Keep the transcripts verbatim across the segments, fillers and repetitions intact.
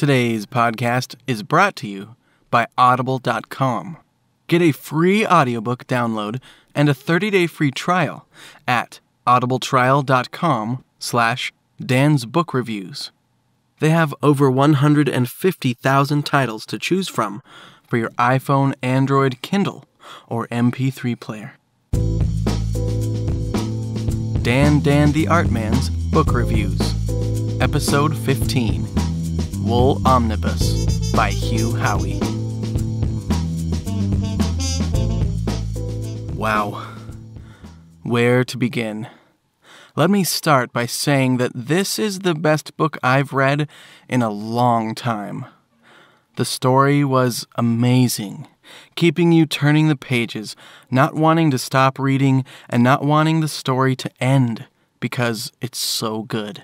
Today's podcast is brought to you by audible dot com. Get a free audiobook download and a thirty day free trial at audibletrial dot com slash dans book reviews. They have over one hundred fifty thousand titles to choose from for your iPhone, Android, Kindle, or M P three player. Dan Dan the Artman's Book Reviews, Episode fifteen, Wool Omnibus by Hugh Howey. Wow. Where to begin? Let me start by saying that this is the best book I've read in a long time. The story was amazing, keeping you turning the pages, not wanting to stop reading, and not wanting the story to end because it's so good.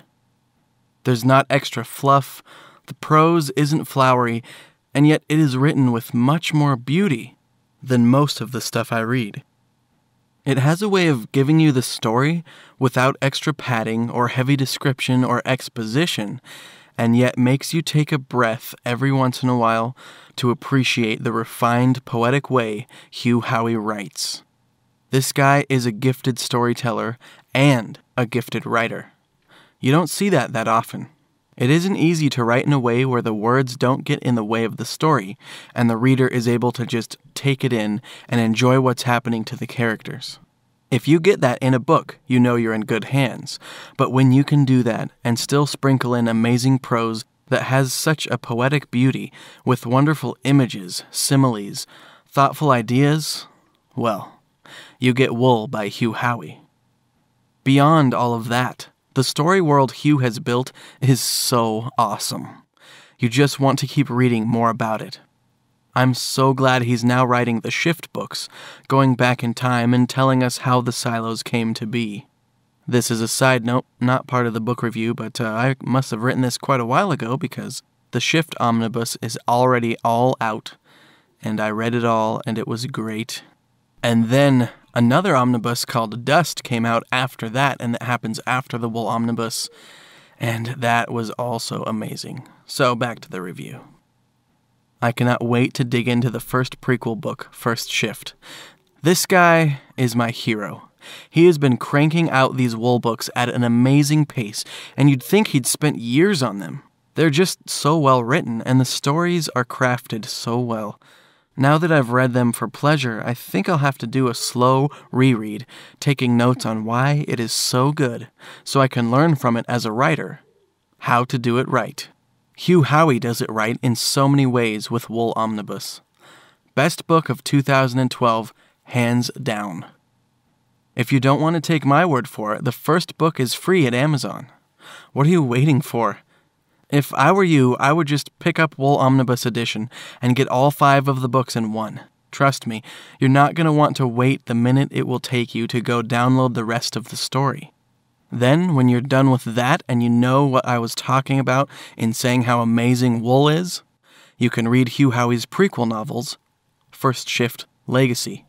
There's not extra fluff, the prose isn't flowery, and yet it is written with much more beauty than most of the stuff I read. It has a way of giving you the story without extra padding or heavy description or exposition, and yet makes you take a breath every once in a while to appreciate the refined, poetic way Hugh Howey writes. This guy is a gifted storyteller and a gifted writer. You don't see that that often. It isn't easy to write in a way where the words don't get in the way of the story, and the reader is able to just take it in and enjoy what's happening to the characters. If you get that in a book, you know you're in good hands. But when you can do that and still sprinkle in amazing prose that has such a poetic beauty, with wonderful images, similes, thoughtful ideas, well, you get Wool by Hugh Howey. Beyond all of that, the story world Hugh has built is so awesome. You just want to keep reading more about it. I'm so glad he's now writing the Shift books, going back in time and telling us how the silos came to be. This is a side note, not part of the book review, but uh, I must have written this quite a while ago because the Shift Omnibus is already all out, and I read it all, and it was great. And then another omnibus called Dust came out after that, and that happens after the Wool Omnibus, and that was also amazing. So back to the review. I cannot wait to dig into the first prequel book, First Shift. This guy is my hero. He has been cranking out these Wool books at an amazing pace, and you'd think he'd spent years on them. They're just so well written, and the stories are crafted so well. Now that I've read them for pleasure, I think I'll have to do a slow reread, taking notes on why it is so good, so I can learn from it as a writer how to do it right. Hugh Howey does it right in so many ways with Wool Omnibus. Best book of two thousand twelve, hands down. If you don't want to take my word for it, the first book is free at Amazon. What are you waiting for? If I were you, I would just pick up Wool Omnibus edition and get all five of the books in one. Trust me, you're not going to want to wait the minute it will take you to go download the rest of the story. Then, when you're done with that and you know what I was talking about in saying how amazing Wool is, you can read Hugh Howey's prequel novels, First Shift Legacy,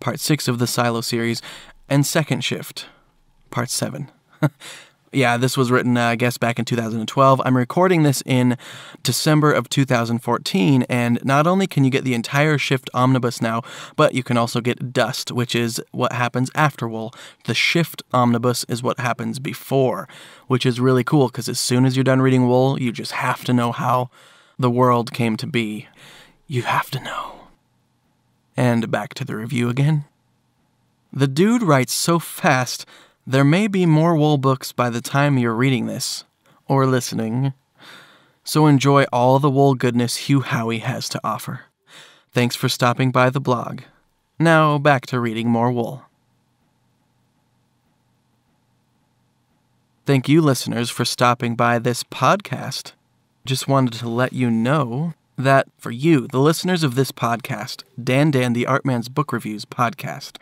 Part six of the Silo series, and Second Shift, Part seven. Yeah, this was written, uh, I guess, back in two thousand twelve. I'm recording this in December of two thousand fourteen, and not only can you get the entire Shift Omnibus now, but you can also get Dust, which is what happens after Wool. The Shift Omnibus is what happens before, which is really cool, because as soon as you're done reading Wool, you just have to know how the world came to be. You have to know. And back to the review again. The dude writes so fast. There may be more Wool books by the time you're reading this, or listening, so enjoy all the Wool goodness Hugh Howey has to offer. Thanks for stopping by the blog. Now back to reading more Wool. Thank you, listeners, for stopping by this podcast. Just wanted to let you know that for you, the listeners of this podcast, Dan Dan the Artman's Book Reviews podcast,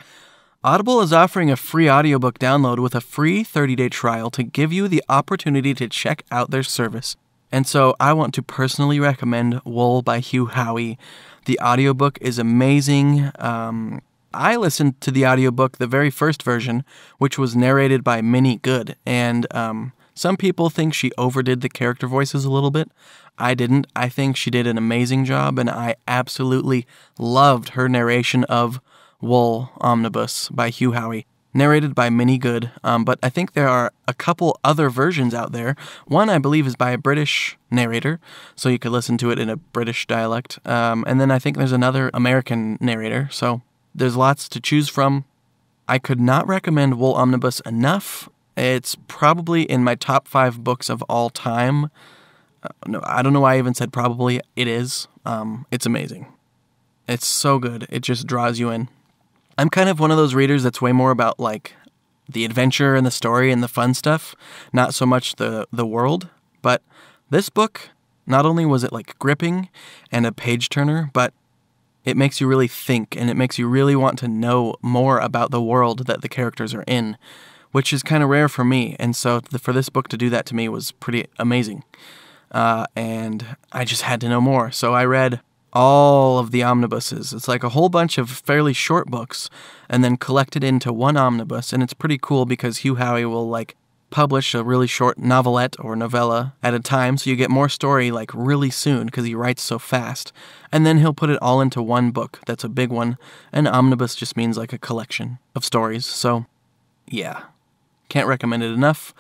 Audible is offering a free audiobook download with a free thirty day trial to give you the opportunity to check out their service. And so I want to personally recommend Wool by Hugh Howey. The audiobook is amazing. Um, I listened to the audiobook, the very first version, which was narrated by Minnie Good, and um, Some people think she overdid the character voices a little bit. I didn't. I think she did an amazing job, and I absolutely loved her narration of Wool Omnibus by Hugh Howey, narrated by Minnie Good. Um, but I think there are a couple other versions out there. One, I believe, is by a British narrator, so you could listen to it in a British dialect. Um, and then I think there's another American narrator, so there's lots to choose from. I could not recommend Wool Omnibus enough. It's probably in my top five books of all time. Uh, no, I don't know why I even said probably. It is. Um, it's amazing. It's so good. It just draws you in. I'm kind of one of those readers that's way more about, like, the adventure and the story and the fun stuff, not so much the, the world. But this book, not only was it, like, gripping and a page-turner, but it makes you really think, and it makes you really want to know more about the world that the characters are in, which is kind of rare for me. And so the, for this book to do that to me was pretty amazing. Uh, and I just had to know more. So I read all of the omnibuses. It's like a whole bunch of fairly short books and then collected into one omnibus. And it's pretty cool because Hugh Howey will, like, publish a really short novelette or novella at a time, so you get more story, like, really soon because he writes so fast. And then he'll put it all into one book that's a big one. And omnibus just means, like, a collection of stories. So, yeah. Can't recommend it enough.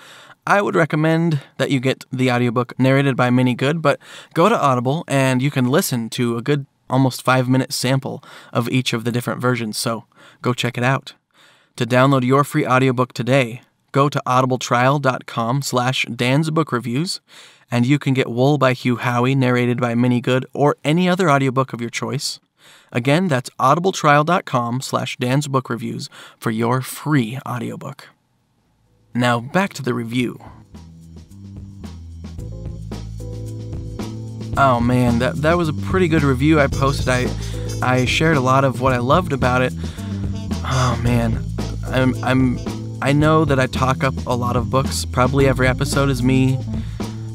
I would recommend that you get the audiobook narrated by Minnie Good, but go to Audible and you can listen to a good almost five minute sample of each of the different versions, so go check it out. To download your free audiobook today, go to audibletrial.com slash dansbookreviews, and you can get Wool by Hugh Howey narrated by Minnie Good or any other audiobook of your choice. Again, that's audibletrial.com slash dansbookreviews for your free audiobook. Now back to the review. Oh man, that, that was a pretty good review I posted. I I shared a lot of what I loved about it. Oh man, I'm I'm I know that I talk up a lot of books. Probably every episode is me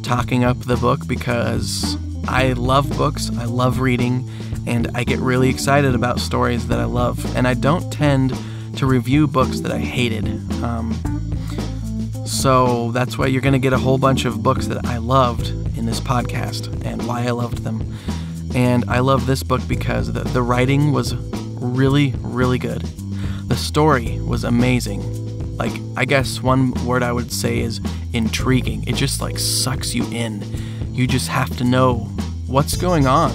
talking up the book because I love books, I love reading, and I get really excited about stories that I love. And I don't tend to review books that I hated. Um, So that's why you're going to get a whole bunch of books that I loved in this podcast and why I loved them. And I love this book because the, the writing was really, really good. The story was amazing. Like, I guess one word I would say is intriguing. It just, like, sucks you in. You just have to know what's going on.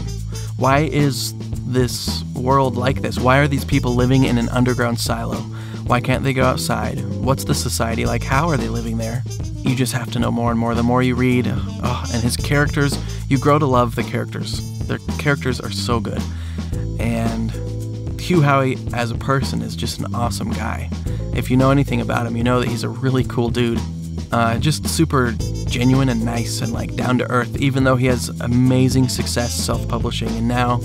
Why is this world like this? Why are these people living in an underground silo? Why can't they go outside? What's the society like? How are they living there? You just have to know more and more. The more you read, oh, and his characters, you grow to love the characters. Their characters are so good. And Hugh Howey as a person is just an awesome guy. If you know anything about him, you know that he's a really cool dude. Uh, just super genuine and nice and, like, down to earth, even though he has amazing success self-publishing. And now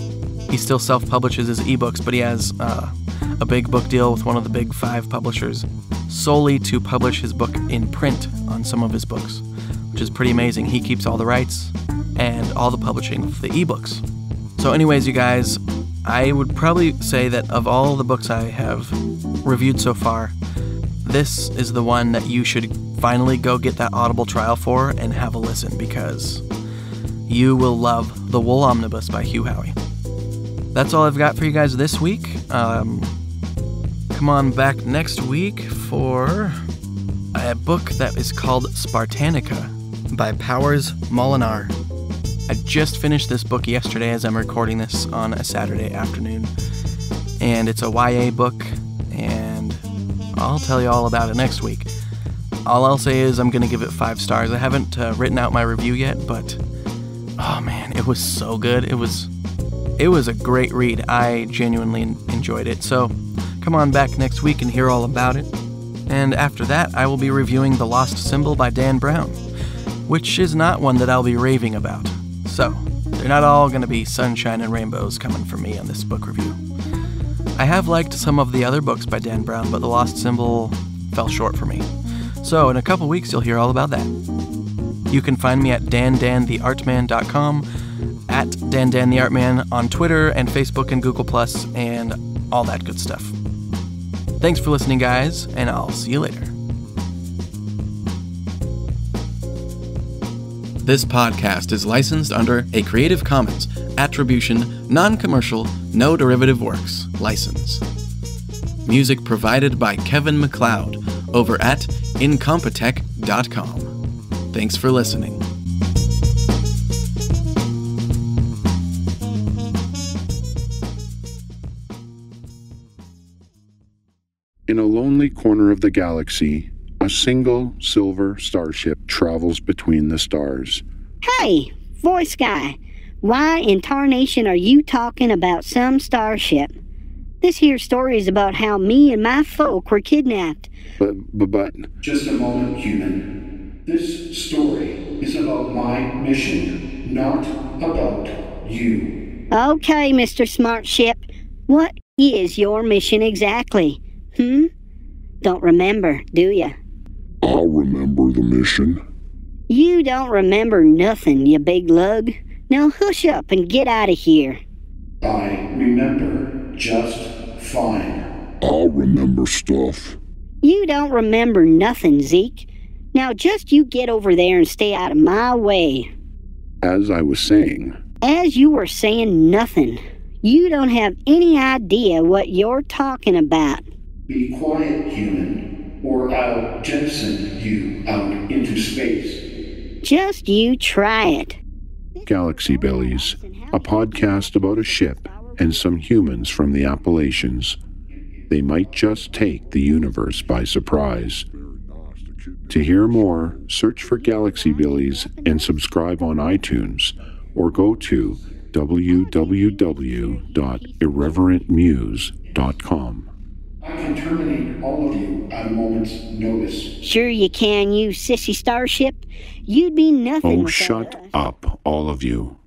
he still self-publishes his ebooks, but he has Uh, a big book deal with one of the big five publishers solely to publish his book in print on some of his books, which is pretty amazing. He keeps all the rights and all the publishing of the ebooks. So anyways, you guys, I would probably say that of all the books I have reviewed so far, this is the one that you should finally go get that Audible trial for and have a listen, because you will love The Wool Omnibus by Hugh Howey. That's all I've got for you guys this week. Um, come on back next week for a book that is called Spartanica by Powers Molinar. I just finished this book yesterday as I'm recording this on a Saturday afternoon. And it's a Y A book, and I'll tell you all about it next week. All I'll say is I'm going to give it five stars. I haven't uh, written out my review yet, but oh man, it was so good. It was... It was a great read. I genuinely enjoyed it. So come on back next week and hear all about it. And after that, I will be reviewing The Lost Symbol by Dan Brown, which is not one that I'll be raving about. So they're not all going to be sunshine and rainbows coming from me on this book review. I have liked some of the other books by Dan Brown, but The Lost Symbol fell short for me. So in a couple weeks, you'll hear all about that. You can find me at Dan Dan The Art Man dot com. At DanDanTheArtMan on Twitter and Facebook and Google Plus and all that good stuff. Thanks for listening, guys, and I'll see you later. This podcast is licensed under a Creative Commons Attribution, Non-Commercial, No Derivative Works license. Music provided by Kevin MacLeod over at incompetech dot com. Thanks for listening. In a lonely corner of the galaxy, a single silver starship travels between the stars. Hey, voice guy, why in tarnation are you talking about some starship? This here story is about how me and my folk were kidnapped. But, but, but... Just a moment, human. This story is about my mission, not about you. Okay, Mister Smart Ship, what is your mission exactly? Hmm? Don't remember, do ya? I'll remember the mission. You don't remember nothing, you big lug. Now hush up and get out of here. I remember just fine. I'll remember stuff. You don't remember nothing, Zeke. Now just you get over there and stay out of my way. As I was saying. As you were saying nothing. You don't have any idea what you're talking about. Be quiet, human, or I'll jettison you out into space. Just you try it. Galaxy Billies, a podcast about a ship and some humans from the Appalachians. They might just take the universe by surprise. To hear more, search for Galaxy Billies and subscribe on iTunes, or go to w w w dot irreverent muse dot com. I can terminate all of you at a moment's notice. Sure you can, you sissy starship. You'd be nothing without us. Oh, shut up, all of you.